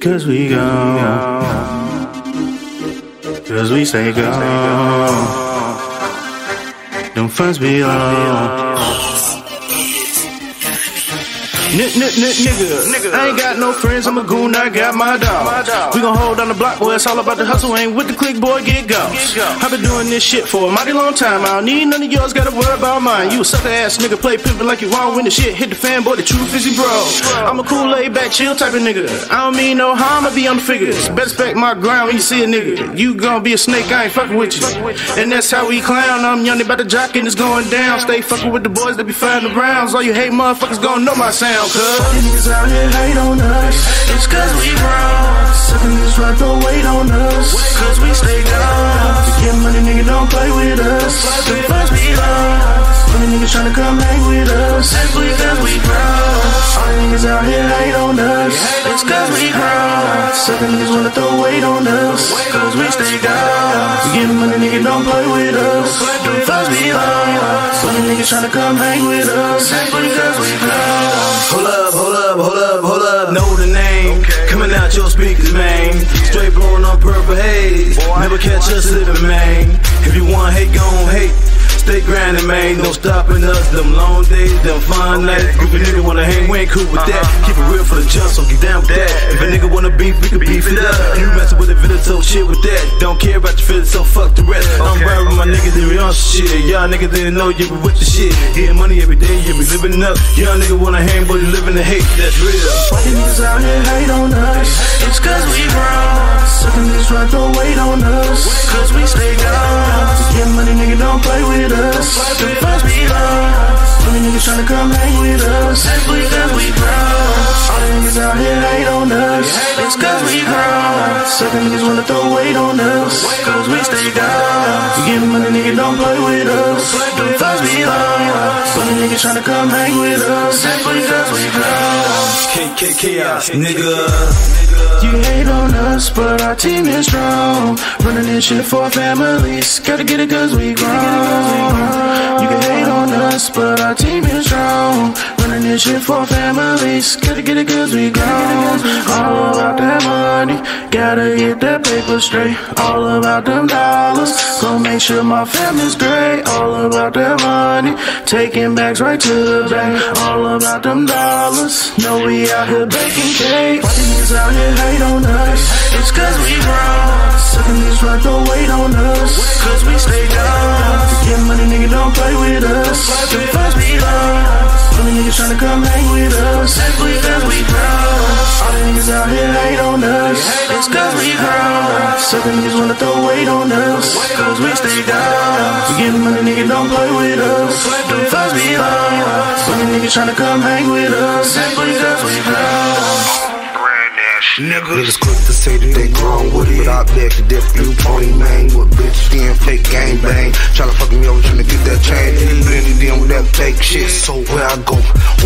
Cause we go, cause we say go. Them funds be low. Nigga, I ain't got no friends, I'm a goon, I got my dog. We gon' hold down the block, boy, it's all about the hustle, ain't with the click, boy, get go. I been doing this shit for a mighty long time, I don't need none of yours, gotta worry about mine. You a sucker ass nigga, play pimpin' like you wrong, when the shit hit the fan, boy, the truth is you bro. I'm a cool, laid back, chill type of nigga, I don't mean no harm, I be on the figures. Best back my ground when you see a nigga, you gon' be a snake, I ain't fuckin' with you. And that's how we clown, I'm young, they bout to jock and it's going down. Stay fuckin' with the boys that be flying the rounds, all you hate motherfuckers gon' know my sound. Niggas out here hate on us, it's cause we grown. Suckin' this right, don't wait on us, cause we stay gone. Forget money, nigga, don't play with us. The first we lost, many niggas tryna come hang with us. Simply cause we grown. All the niggas out here hate on us, it's cause we grown. Suckin' niggas wanna throw weight on us, cause we stay gone. Forget money, nigga, don't play with us. The first we lost, many niggas tryna come hang with us. Simply cause we grown. Hold up, hold up, hold up, hold up, know the name, okay. Coming out your speakers, man, straight blowing on purple haze, boy, never catch us slipping, man, if you want hate, gon' hate, stay grinding, man, no stopping us, them long days, them fine nights, if a nigga wanna hang, we ain't cool with that, keep it real for the jump, so get down with that, if a nigga wanna beef, we can beef it up, you messin' with the villain, so shit with that, don't care about your feelings, so fuck the rest, I'm right with my niggas, and we on shit, y'all niggas didn't know you be with the shit, getting money every day, you be living up, y'all nigga wanna hang, but living the hate, that's real. Why the niggas out here hate on us? It's cause we grown. Suckin' this right, don't wait on us, cause we stay gone. Get money, nigga, don't play with us. The first we lost, many niggas tryna come hang with us. Simply cause we grown. All the niggas out here hate on us, it's cause we grown. Suckin' niggas wanna throw weight on us, cause we stay gone. Get money, nigga, don't play with us. The first we lost, many niggas tryna come hang with us. Simply cause Chaos, nigga. You hate on us, but our team is strong. Running this shit for families, gotta get it cause we grown. You can hate on us, but our team is strong. Running this shit for families, gotta get it cause we grown. All about that money, gotta get that paper straight. All about them dollars, gon' make sure my family's great. All about that money, taking bags right to the bank. All about them dollars, know we out here baking cake. Why the niggas out here hate on us? It's cause we grown. Suckin' this right, don't wait on us, cause we stay gone. Forget money, nigga, don't play with us. The first we lost, many niggas tryna come hang with us. Simply cause we grown. All the niggas out here hate on us, it's cause we grown. Suckin' niggas wanna throw weight on us, cause we stay gone. Forget money, nigga, don't play with us. The first we lost, many niggas tryna come hang with us. Simply cause we grown. Niggas quick to say that they grown with it, but I beg to differ, you pony man with bitch skin, fake gang bang. Tryna fuck me over, tryna get that change. You really dealing with that fake shit. So where I go,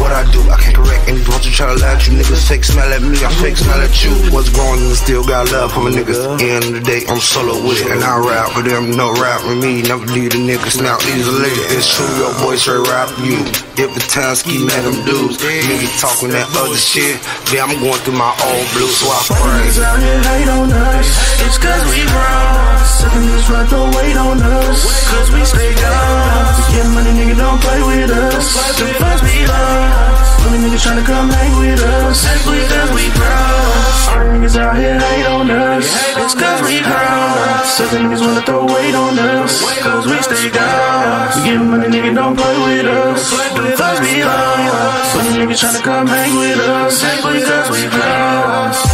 what I do, I can't correct any wrongs you try to lie to. Niggas fake smile at me, I fake smile at you. What's growing and still got love for my niggas. End of the day, I'm solo with it, and I rap for them, no rap with me. Never leave the niggas now easily. It's true, your boy straight rap you. Every time ski at them dudes, niggas talking that other shit. Damn, I'm going through my old blues. Niggas out here hate on us, it's cause we grown. Suckin' this right, don't wait on us, cause we stay gone. Forget money, nigga, don't play with us. The first we lost, many niggas tryna come hang with us. Simply cause we grown. All niggas out here hate on us, it's cause we grown. Suckin' niggas wanna throw weight on us, cause we stay gone. Forget money, nigga, don't play with us. The first we lost, many niggas tryna come hang with us. Simply cause we grown.